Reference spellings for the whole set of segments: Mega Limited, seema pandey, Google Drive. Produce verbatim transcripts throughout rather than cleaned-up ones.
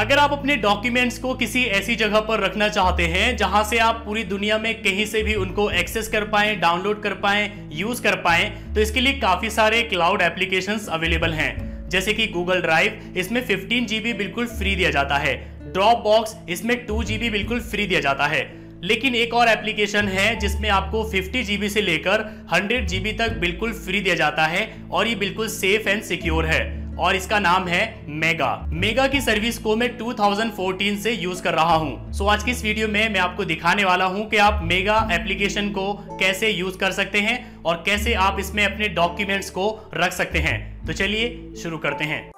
अगर आप अपने डॉक्यूमेंट्स को किसी ऐसी जगह पर रखना चाहते हैं जहां से आप पूरी दुनिया में कहीं से भी उनको एक्सेस कर पाएं, डाउनलोड कर पाएं, यूज कर पाएं, तो इसके लिए काफी सारे क्लाउड एप्लीकेशंस अवेलेबल हैं, जैसे कि गूगल ड्राइव, इसमें फिफ्टीन जीबी बिल्कुल फ्री दिया जाता है। ड्रॉप बॉक्स, इसमें टू जीबी बिल्कुल फ्री दिया जाता है। लेकिन एक और एप्लीकेशन है जिसमें आपको फिफ्टी जीबी से लेकर हंड्रेड जीबी तक बिल्कुल फ्री दिया जाता है और ये बिल्कुल सेफ एंड सिक्योर है और इसका नाम है मेगा। मेगा की सर्विस को मैं टू थाउजेंड फोर्टीन से यूज कर रहा हूं। सो आज की इस वीडियो में मैं आपको दिखाने वाला हूं कि आप मेगा एप्लीकेशन को कैसे यूज कर सकते हैं और कैसे आप इसमें अपने डॉक्यूमेंट्स को रख सकते हैं। तो चलिए शुरू करते हैं।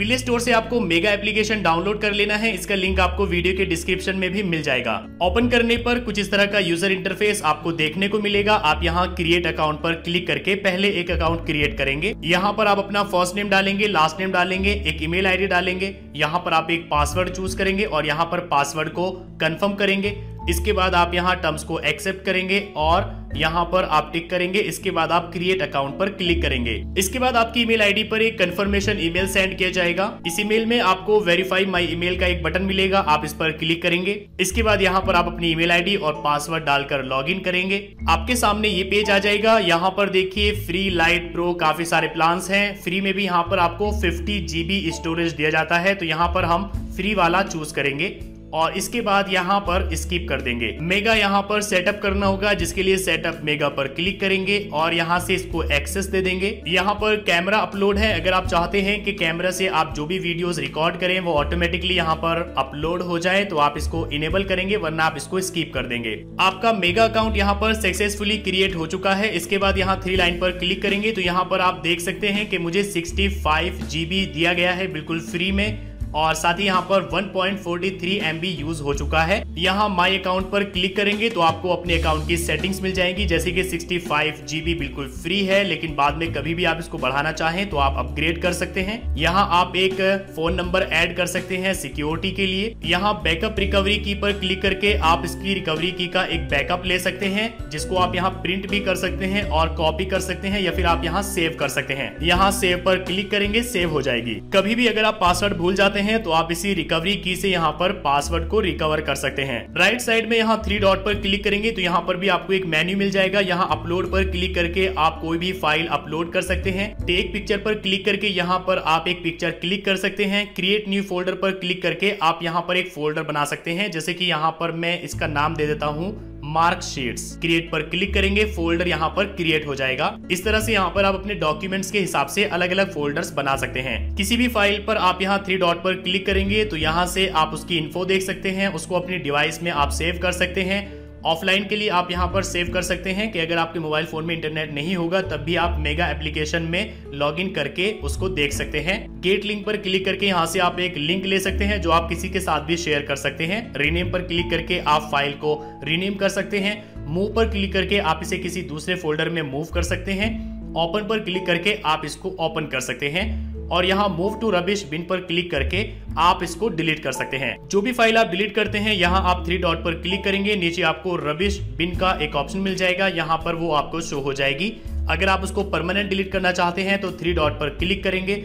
प्ले स्टोर से आपको मेगा एप्लीकेशन डाउनलोड कर लेना है। इसका लिंक आपको वीडियो के डिस्क्रिप्शन में भी मिल जाएगा। ओपन करने पर कुछ इस तरह का यूजर इंटरफेस आपको देखने को मिलेगा। आप यहाँ क्रिएट अकाउंट पर क्लिक करके पहले एक अकाउंट क्रिएट करेंगे। यहाँ पर आप अपना फर्स्ट नेम डालेंगे, लास्ट नेम डालेंगे, एक ईमेल आईडी डालेंगे, यहाँ पर आप एक पासवर्ड चूज करेंगे और यहाँ पर पासवर्ड को कंफर्म करेंगे। इसके बाद आप यहाँ टर्म्स को एक्सेप्ट करेंगे और यहाँ पर आप टिक करेंगे। इसके बाद आप क्रिएट अकाउंट पर क्लिक करेंगे। इसके बाद आपकी ईमेल आईडी पर एक कंफर्मेशन ईमेल सेंड किया जाएगा। इस ईमेल में आपको वेरीफाई माय ईमेल का एक बटन मिलेगा, आप इस पर क्लिक करेंगे। इसके बाद यहाँ पर आप अपनी ईमेल आईडी और पासवर्ड डालकर लॉगिन करेंगे। आपके सामने ये पेज आ जाएगा। यहाँ पर देखिए फ्री, लाइट, प्रो काफी सारे प्लान्स हैं। फ्री में भी यहाँ पर आपको फिफ्टी जीबी स्टोरेज दिया जाता है, तो यहाँ पर हम फ्री वाला चूज करेंगे और इसके बाद यहाँ पर स्किप कर देंगे। मेगा यहाँ पर सेटअप करना होगा, जिसके लिए सेटअप मेगा पर क्लिक करेंगे और यहाँ से इसको एक्सेस दे देंगे। यहाँ पर कैमरा अपलोड है। अगर आप चाहते हैं कि कैमरा से आप जो भी वीडियोस रिकॉर्ड करें वो ऑटोमेटिकली यहाँ पर अपलोड हो जाए तो आप इसको इनेबल करेंगे, वरना आप इसको स्किप कर देंगे। आपका मेगा अकाउंट यहाँ पर सक्सेसफुली क्रिएट हो चुका है। इसके बाद यहाँ थ्री लाइन पर क्लिक करेंगे तो यहाँ पर आप देख सकते हैं कि मुझे सिक्सटी फाइव जीबी दिया गया है बिल्कुल फ्री में और साथ ही यहाँ पर one point four three M B use हो चुका है। यहाँ माय अकाउंट पर क्लिक करेंगे तो आपको अपने अकाउंट की सेटिंग्स मिल जाएंगी, जैसे कि सिक्सटी फाइव जीबी बिल्कुल फ्री है, लेकिन बाद में कभी भी आप इसको बढ़ाना चाहें तो आप अपग्रेड कर सकते हैं। यहाँ आप एक फोन नंबर ऐड कर सकते हैं सिक्योरिटी के लिए। यहाँ बैकअप रिकवरी की पर क्लिक करके आप इसकी रिकवरी की का एक बैकअप ले सकते हैं, जिसको आप यहाँ प्रिंट भी कर सकते हैं और कॉपी कर सकते हैं या फिर आप यहाँ सेव कर सकते हैं। यहाँ सेव पर क्लिक करेंगे, सेव हो जाएगी। कभी भी अगर आप पासवर्ड भूल जाते हैं तो आप इसी रिकवरी की से यहाँ पर पासवर्ड को रिकवर कर सकते हैं। राइट साइड में यहाँ थ्री डॉट पर क्लिक करेंगे तो यहाँ पर भी आपको एक मेन्यू मिल जाएगा। यहाँ अपलोड पर क्लिक करके आप कोई भी फाइल अपलोड कर सकते हैं। टेक पिक्चर पर क्लिक करके यहाँ पर आप एक पिक्चर क्लिक कर सकते हैं। क्रिएट न्यू फोल्डर पर क्लिक करके आप यहाँ पर एक फोल्डर बना सकते हैं, जैसे कि यहाँ पर मैं इसका नाम दे देता हूँ मार्कशीट्स। क्रिएट पर क्लिक करेंगे, फोल्डर यहाँ पर क्रिएट हो जाएगा। इस तरह से यहाँ पर आप अपने डॉक्यूमेंट्स के हिसाब से अलग अलग फोल्डर्स बना सकते हैं। किसी भी फाइल पर आप यहाँ थ्री डॉट पर क्लिक करेंगे तो यहाँ से आप उसकी इन्फो देख सकते हैं, उसको अपने डिवाइस में आप सेव कर सकते हैं। ऑफलाइन के लिए आप यहाँ पर सेव कर सकते हैं कि अगर आपके मोबाइल फोन में इंटरनेट नहीं होगा तब भी आप मेगा एप्लीकेशन में लॉगिन करके उसको देख सकते हैं। गेट लिंक पर क्लिक करके यहाँ से आप एक लिंक ले सकते हैं जो आप किसी के साथ भी शेयर कर सकते हैं। रीनेम पर क्लिक करके आप फाइल को रीनेम कर सकते हैं। मूव पर क्लिक करके आप इसे किसी दूसरे फोल्डर में मूव कर सकते हैं। ओपन पर क्लिक करके आप इसको ओपन कर सकते हैं और यहाँ मूव टू रबिश बिन पर क्लिक करके आप इसको डिलीट कर सकते हैं। जो भी फाइल आप डिलीट करते हैं यहाँ आप थ्री डॉट पर क्लिक करेंगे, नीचे आपको रबिश बिन का एक ऑप्शन मिल जाएगा, यहाँ पर वो आपको शो हो जाएगी। अगर आप उसको परमानेंट डिलीट करना चाहते हैं तो थ्री डॉट पर क्लिक करेंगे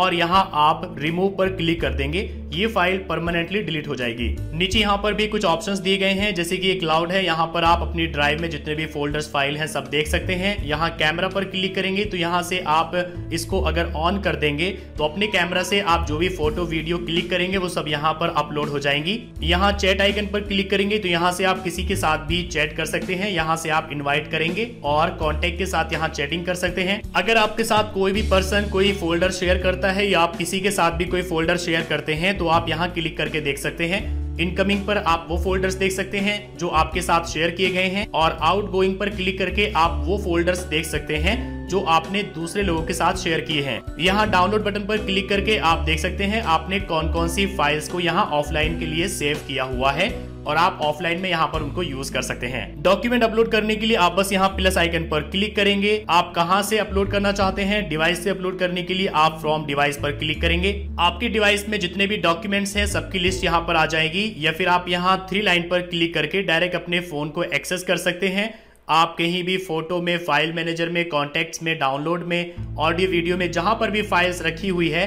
और यहाँ आप रिमूव पर क्लिक कर देंगे, ये फाइल परमानेंटली डिलीट हो जाएगी। नीचे यहाँ पर भी कुछ ऑप्शंस दिए गए हैं, जैसे कि ये क्लाउड है, यहाँ पर आप अपनी ड्राइव में जितने भी फोल्डर्स फाइल हैं सब देख सकते हैं। यहाँ कैमरा पर क्लिक करेंगे तो यहाँ से आप इसको अगर ऑन कर देंगे तो अपने कैमरा से आप जो भी फोटो वीडियो क्लिक करेंगे वो सब यहाँ पर अपलोड हो जाएंगी। यहाँ चैट आइकन पर क्लिक करेंगे तो यहाँ से आप किसी के साथ भी चैट कर सकते हैं। यहाँ से आप इन्वाइट करेंगे और कॉन्टेक्ट के साथ यहाँ चैटिंग कर सकते हैं। अगर आपके साथ कोई भी पर्सन कोई फोल्डर शेयर करता है या आप किसी के साथ भी कोई फोल्डर शेयर करते हैं तो आप यहाँ क्लिक करके देख सकते हैं। इनकमिंग पर आप वो फोल्डर्स देख सकते हैं जो आपके साथ शेयर किए गए हैं और आउटगोइंग पर क्लिक करके आप वो फोल्डर्स देख सकते हैं जो आपने दूसरे लोगों के साथ शेयर किए हैं। यहाँ डाउनलोड बटन पर क्लिक करके आप देख सकते हैं आपने कौन कौन सी फाइल्स को यहाँ ऑफलाइन के लिए सेव किया हुआ है और आप ऑफलाइन में यहाँ पर उनको यूज कर सकते हैं। डॉक्यूमेंट अपलोड करने के लिए आप बस यहाँ प्लस आइकन पर क्लिक करेंगे। आप कहाँ से अपलोड करना चाहते हैं, डिवाइस से अपलोड करने के लिए आप फ्रॉम डिवाइस पर क्लिक करेंगे। आपके डिवाइस में जितने भी डॉक्यूमेंट्स हैं सबकी लिस्ट यहाँ पर आ जाएगी, या फिर आप यहाँ थ्री लाइन पर क्लिक करके डायरेक्ट अपने फोन को एक्सेस कर सकते हैं आप कहीं भी फोटो में, फाइल मैनेजर में, कॉन्टैक्ट्स में, डाउनलोड में, ऑडियो वीडियो में, जहां पर भी फाइल्स रखी हुई है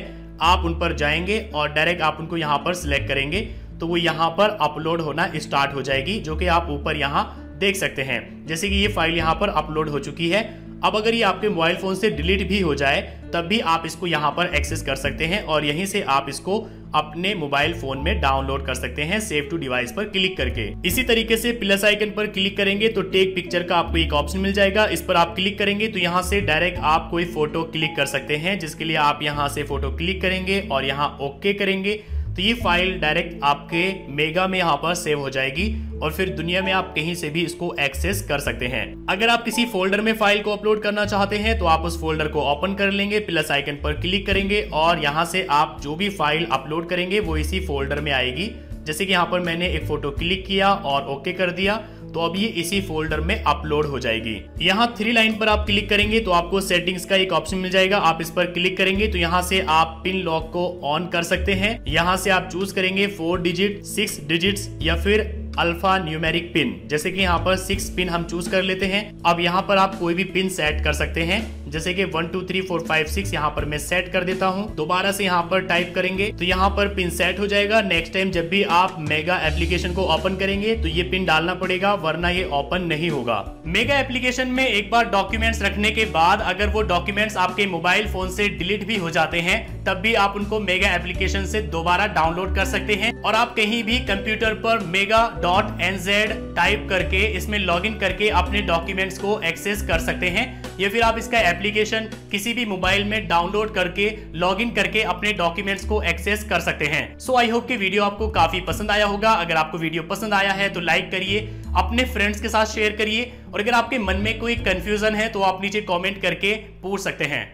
आप उन पर जाएंगे और डायरेक्ट आप उनको यहां पर सिलेक्ट करेंगे तो वो यहां पर अपलोड होना स्टार्ट हो जाएगी, जो कि आप ऊपर यहां देख सकते हैं। जैसे कि ये फाइल यहाँ पर अपलोड हो चुकी है। अब अगर ये आपके मोबाइल फोन से डिलीट भी हो जाए तब भी आप इसको यहाँ पर एक्सेस कर सकते हैं और यहीं से आप इसको अपने मोबाइल फोन में डाउनलोड कर सकते हैं सेव टू डिवाइस पर क्लिक करके। इसी तरीके से प्लस आइकन पर क्लिक करेंगे तो टेक पिक्चर का आपको एक ऑप्शन मिल जाएगा। इस पर आप क्लिक करेंगे तो यहाँ से डायरेक्ट आप कोई फोटो क्लिक कर सकते हैं, जिसके लिए आप यहाँ से फोटो क्लिक करेंगे और यहाँ ओके करेंगे तो ये फाइल डायरेक्ट आपके मेगा में यहाँ पर सेव हो जाएगी और फिर दुनिया में आप कहीं से भी इसको एक्सेस कर सकते हैं। अगर आप किसी फोल्डर में फाइल को अपलोड करना चाहते हैं तो आप उस फोल्डर को ओपन कर लेंगे, प्लस आइकन पर क्लिक करेंगे और यहाँ से आप जो भी फाइल अपलोड करेंगे वो इसी फोल्डर में आएगी। जैसे कि यहाँ पर मैंने एक फोटो क्लिक किया और ओके कर दिया तो अब ये इसी फोल्डर में अपलोड हो जाएगी। यहाँ थ्री लाइन पर आप क्लिक करेंगे तो आपको सेटिंग्स का एक ऑप्शन मिल जाएगा। आप इस पर क्लिक करेंगे तो यहाँ से आप पिन लॉक को ऑन कर सकते हैं। यहाँ से आप चूज करेंगे फोर डिजिट, सिक्स डिजिट या फिर अल्फा न्यूमेरिक पिन। जैसे कि यहाँ पर सिक्स पिन हम चूज कर लेते हैं। अब यहाँ पर आप कोई भी पिन सेट कर सकते हैं, जैसे कि one two three four five six यहाँ पर मैं सेट कर देता हूँ। दोबारा से यहाँ पर टाइप करेंगे तो यहाँ पर पिन सेट हो जाएगा। नेक्स्ट टाइम जब भी आप मेगा एप्लीकेशन को ओपन करेंगे तो ये पिन डालना पड़ेगा, वरना ये ओपन नहीं होगा। मेगा एप्लीकेशन में एक बार डॉक्यूमेंट्स रखने के बाद अगर वो डॉक्यूमेंट्स आपके मोबाइल फोन से डिलीट भी हो जाते हैं तब भी आप उनको मेगा एप्लीकेशन से दोबारा डाउनलोड कर सकते हैं और आप कहीं भी कंप्यूटर पर mega dot N Z type करके इसमें लॉगिन करके अपने डॉक्यूमेंट्स को एक्सेस कर सकते हैं, या फिर आप इसका एप्लीकेशन किसी भी मोबाइल में डाउनलोड करके लॉगिन करके अपने डॉक्यूमेंट्स को एक्सेस कर सकते हैं। सो आई होप कि वीडियो आपको काफी पसंद आया होगा। अगर आपको वीडियो पसंद आया है तो लाइक करिए, अपने फ्रेंड्स के साथ शेयर करिए और अगर आपके मन में कोई कंफ्यूजन है तो आप नीचे कमेंट करके पूछ सकते हैं।